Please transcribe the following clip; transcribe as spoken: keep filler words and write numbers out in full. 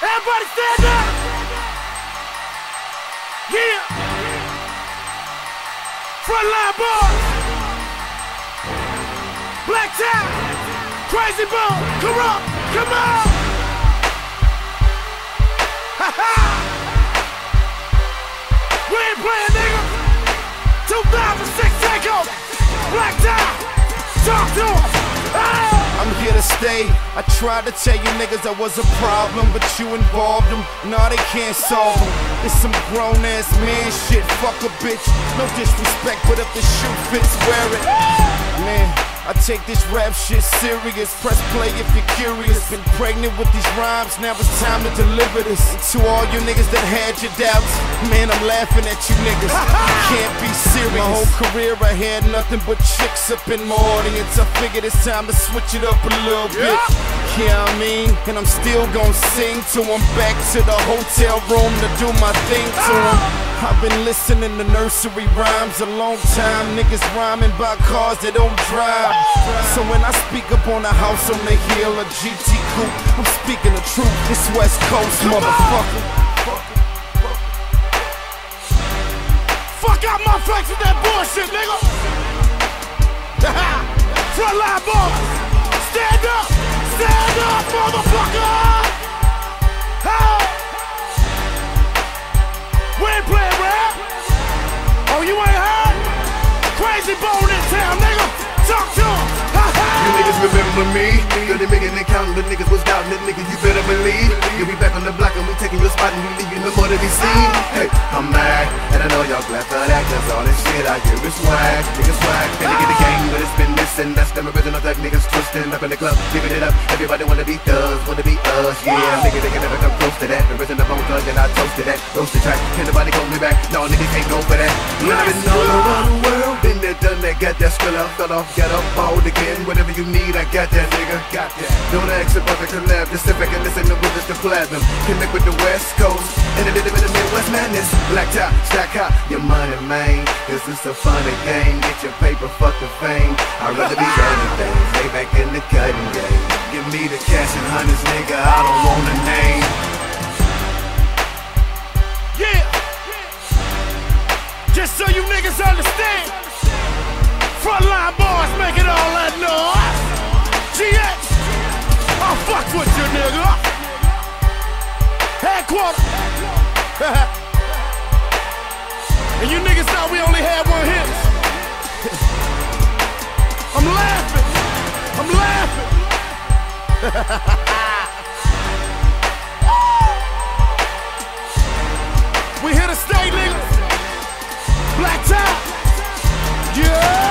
Everybody stand up! Yeah! Frontline boys! Black Tap! Crazy Bone! Corrupt! Come on! Ha ha! We ain't playing, nigga! two thousand six takeover! Black Tap! Talk to us! Hey! I'm here to stay. I tried to tell you niggas I was a problem, but you involved them. Nah, they can't solve them. It's some grown ass man shit. Fuck a bitch. No disrespect, but if the shoe fits, wear it. Man, I take this rap shit serious. Press play if you're curious. Been pregnant with these rhymes, now it's time to deliver this. And to all you niggas that had your doubts, man, I'm laughing at you niggas. You can't be serious. My whole career I had nothing but chicks up in my audience. I figured it's time to switch it up a little bit. Yeah. Yeah, I mean, and I'm still gonna sing till I'm back to the hotel room to do my thing to him. I've been listening to nursery rhymes a long time. Niggas rhyming by cars that don't drive. So when I speak up on a house on the hill, a G T coupe, I'm speaking the truth. It's West Coast, motherfucker. Fuck out my face with that bullshit, nigga. Frontline boys, stand up. Stand up, motherfucker! Hey! We ain't playing rap. Oh, you ain't heard? Crazy Bone in town, nigga. Talk to him. You niggas remember me? thirty million and counting, the niggas was doubting it, nigga. You better believe. You'll be back on the block and we taking your spot and we leaving no more to be seen. Hey, I'm back, and I know y'all glad for that, 'cause all this shit I hear is whack, niggas whack. And nigga the game, but it's been missing. That's them original black niggas twisting up in the club, giving it up. Everybody wanna be thugs, wanna be us, yeah. Nigga, they can never come close to that. The original bone thug and I toasted that, roasted track. Can't nobody hold me back, no nigga can't go for that. I've been all around the world, been there, done that, got that skill up, fell off, got up, balled again. Whatever you need, I got that, nigga, got that. Don't ask about the collab, just sit back and listen to what the platinum. Connect with the West Coast and a little bit of Midwest madness. Black top, stack high, your money, man. 'Cause it's a funny game. Get your paper, fuck the fame. I'd rather be running things, stay back in the cutting game. Give me the cash and hundreds, nigga. I don't want a name. Yeah. Just so you niggas understand, Frontline boys make it all that noise. G X, I fuck with you, nigga. Headquarters. And you niggas thought we only had one hit. I'm laughing. I'm laughing. We hit a state, nigga. Black Top. Yeah.